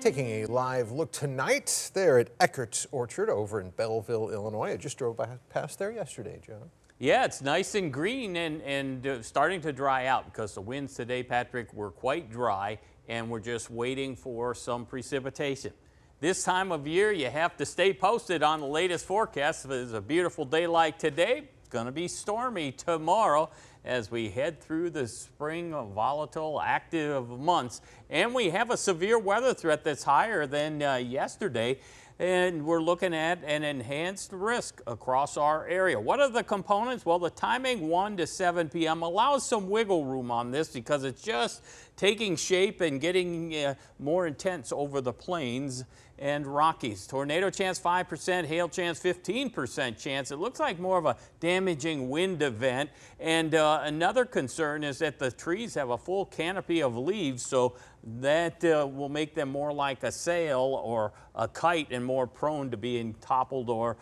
Taking a live look tonight there at Eckert's Orchard over in Belleville, Illinois. I just drove past there yesterday, John. Yeah, it's nice and green and starting to dry out because the winds today, Patrick, were quite dry, and we're just waiting for some precipitation. This time of year, you have to stay posted on the latest forecast. If it's a beautiful day like today, it's going to be stormy tomorrow as we head through the spring volatile active months, and we have a severe weather threat that's higher than yesterday, and we're looking at an enhanced risk across our area. What are the components? Well, the timing 1 to 7 p.m. allows some wiggle room on this because it's just taking shape and getting more intense over the plains and Rockies. Tornado chance 5%, hail chance 15% chance. It looks like more of a damaging wind event. And another concern is that the trees have a full canopy of leaves, so that will make them more like a sail or a kite and more prone to being toppled or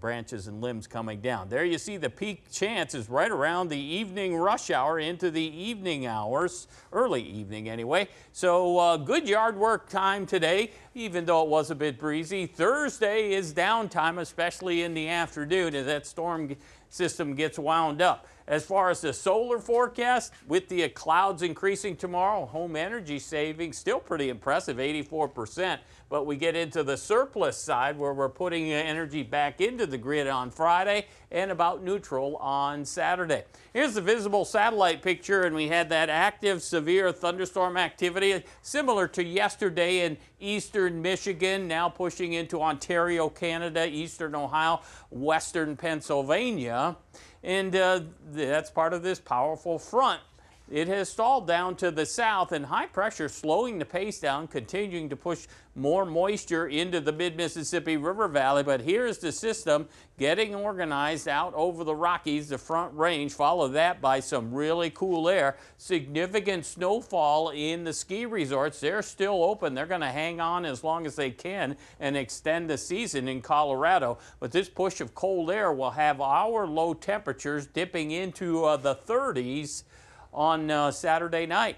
branches and limbs coming down. There you see the peak chance is right around the evening rush hour into the evening hours, early evening anyway. So good yard work time today, even though it was a bit breezy. Thursday is downtime, especially in the afternoon as that storm system gets wound up. As far as the solar forecast, with the clouds increasing tomorrow, home energy savings still pretty impressive, 84%. But we get into the surplus side where we're putting energy back into the grid on Friday and about neutral on Saturday. Here's the visible satellite picture, and we had that active severe thunderstorm activity similar to yesterday in eastern Michigan, now pushing into Ontario, Canada, eastern Ohio, western Pennsylvania. And that's part of this powerful front. It has stalled down to the south, and high pressure slowing the pace down, continuing to push more moisture into the mid-Mississippi River Valley. But here's the system getting organized out over the Rockies, the front range. Follow that by some really cool air. Significant snowfall in the ski resorts. They're still open. They're going to hang on as long as they can and extend the season in Colorado. But this push of cold air will have our low temperatures dipping into the 30s on Saturday night.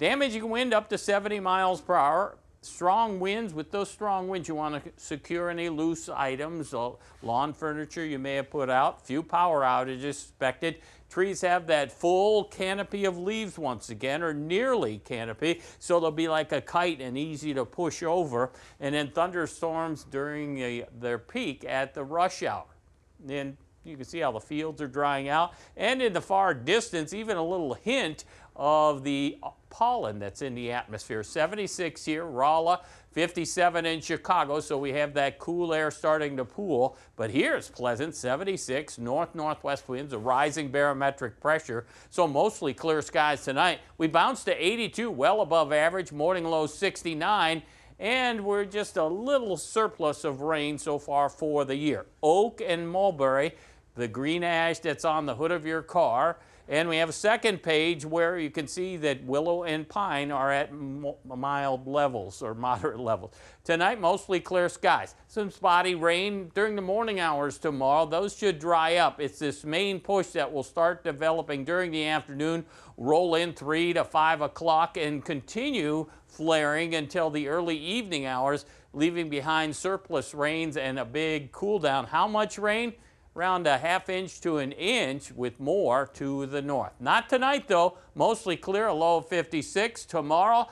Damaging wind up to 70 miles per hour. Strong winds. With those strong winds, you want to secure any loose items, lawn furniture you may have put out. Few power outages expected. Trees have that full canopy of leaves once again, or nearly canopy, so they'll be like a kite and easy to push over. And then thunderstorms during their peak at the rush hour. And you can see how the fields are drying out. And in the far distance, even a little hint of the pollen that's in the atmosphere. 76 here, Rolla, 57 in Chicago, so we have that cool air starting to pool. But here's pleasant, 76, north-northwest winds, a rising barometric pressure. So mostly clear skies tonight. We bounce to 82, well above average, morning low 69. And we're just a little surplus of rain so far for the year. Oak and mulberry, the green ash that's on the hood of your car. And we have a second page where you can see that willow and pine are at mild levels or moderate levels. Tonight, mostly clear skies. Some spotty rain during the morning hours tomorrow. Those should dry up. It's this main push that will start developing during the afternoon, roll in 3 to 5 o'clock, and continue flaring until the early evening hours, leaving behind surplus rains and a big cool down. How much rain? Around a half inch to an inch, with more to the north. Not tonight, though. Mostly clear, a low of 56. Tomorrow,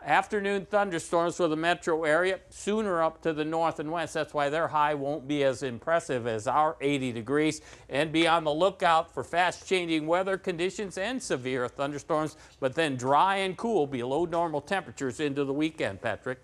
afternoon thunderstorms for the metro area, sooner up to the north and west. That's why their high won't be as impressive as our 80 degrees. And be on the lookout for fast-changing weather conditions and severe thunderstorms, but then dry and cool below normal temperatures into the weekend, Patrick.